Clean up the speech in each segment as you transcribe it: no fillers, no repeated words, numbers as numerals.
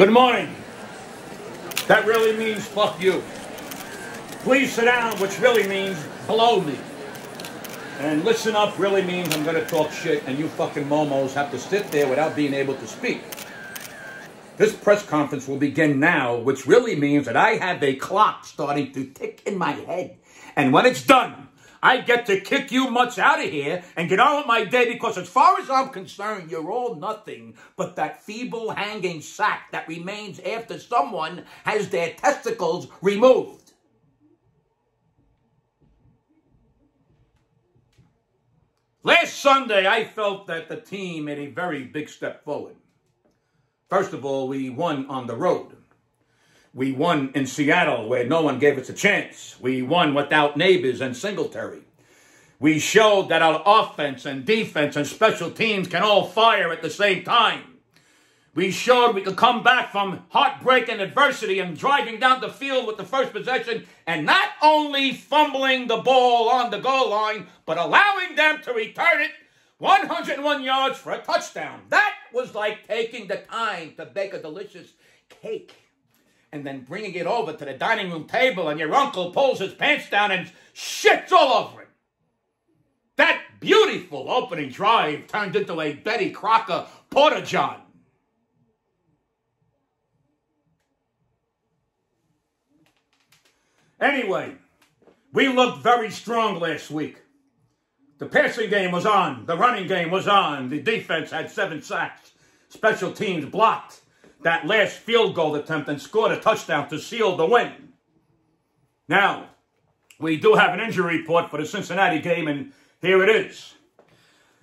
Good morning. That really means fuck you. Please sit down, which really means below me. And listen up really means I'm gonna talk shit and you fucking momos have to sit there without being able to speak. This press conference will begin now, which really means that I have a clock starting to tick in my head. And when it's done, I get to kick you mutts out of here and get on with my day because as far as I'm concerned, you're all nothing but that feeble hanging sack that remains after someone has their testicles removed. Last Sunday, I felt that the team made a very big step forward. First of all, we won on the road. We won in Seattle, where no one gave us a chance. We won without Neighbors and Singletary. We showed that our offense and defense and special teams can all fire at the same time. We showed we could come back from heartbreak and adversity and driving down the field with the first possession and not only fumbling the ball on the goal line, but allowing them to return it 101 yards for a touchdown. That was like taking the time to bake a delicious cake and then bringing it over to the dining room table and your uncle pulls his pants down and shits all over it. That beautiful opening drive turned into a Betty Crocker porta-john. Anyway, we looked very strong last week. The passing game was on. The running game was on. The defense had 7 sacks. Special teams blocked that last field goal attempt and scored a touchdown to seal the win. Now, we do have an injury report for the Cincinnati game, and here it is.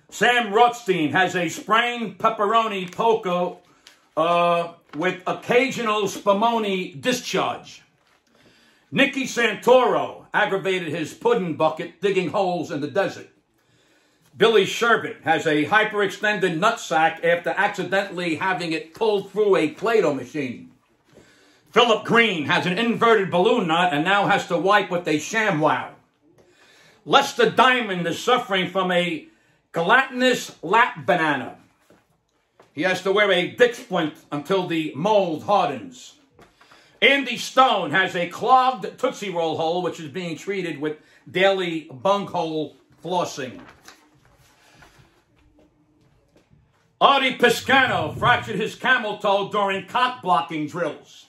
Sam Rothstein has a sprained pepperoni poco with occasional spumoni discharge. Nicky Santoro aggravated his pudding bucket digging holes in the desert. Billy Sherbet has a hyperextended nutsack after accidentally having it pulled through a Play-Doh machine. Philip Green has an inverted balloon knot and now has to wipe with a ShamWow. Lester Diamond is suffering from a gelatinous lap banana. He has to wear a dick splint until the mold hardens. Andy Stone has a clogged Tootsie Roll hole, which is being treated with daily bunghole flossing. Artie Piscano fractured his camel toe during cock-blocking drills.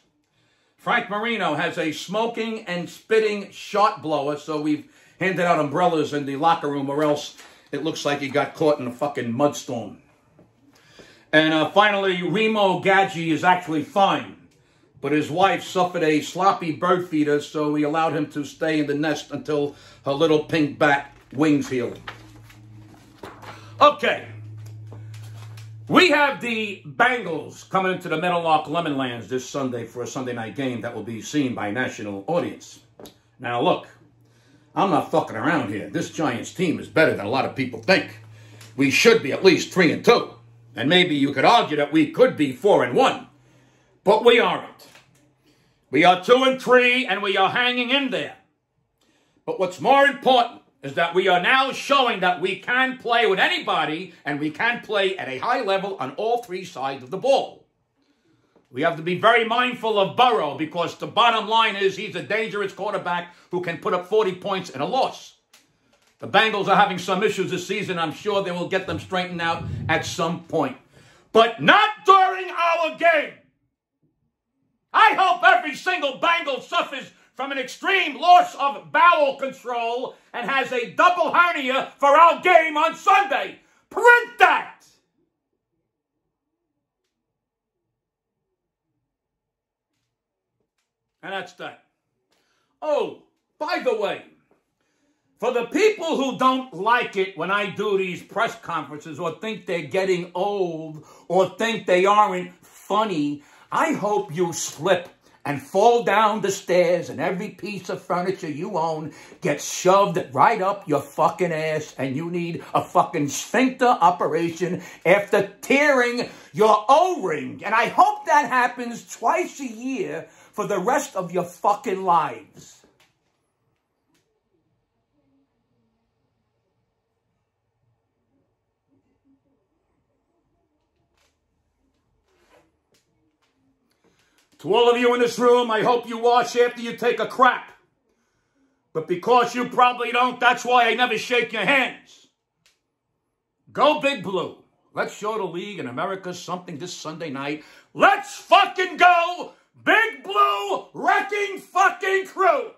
Frank Marino has a smoking and spitting shot blower, so we've handed out umbrellas in the locker room, or else it looks like he got caught in a fucking mudstorm. And finally, Remo Gaggi is actually fine, but his wife suffered a sloppy bird feeder, so we allowed him to stay in the nest until her little pink bat wings healed. Okay. We have the Bengals coming into the Meadowlark Lemonlands this Sunday for a Sunday night game that will be seen by a national audience. Now, look, I'm not fucking around here. This Giants team is better than a lot of people think. We should be at least 3-2. And maybe you could argue that we could be 4-1. But we aren't. We are 2-3, and we are hanging in there. But what's more important is that we are now showing that we can play with anybody and we can play at a high level on all 3 sides of the ball. We have to be very mindful of Burrow because the bottom line is he's a dangerous quarterback who can put up 40 points in a loss. The Bengals are having some issues this season. I'm sure they will get them straightened out at some point. But not during our game. I hope every single Bengal suffers from an extreme loss of bowel control and has a double hernia for our game on Sunday. Print that! And that's that. Oh, by the way, for the people who don't like it when I do these press conferences or think they're getting old or think they aren't funny, I hope you slip and fall down the stairs and every piece of furniture you own gets shoved right up your fucking ass and you need a fucking sphincter operation after tearing your O-ring. And I hope that happens twice a year for the rest of your fucking lives. To all of you in this room, I hope you wash after you take a crap. But because you probably don't, that's why I never shake your hands. Go Big Blue. Let's show the league in America something this Sunday night. Let's fucking go Big Blue wrecking fucking crew.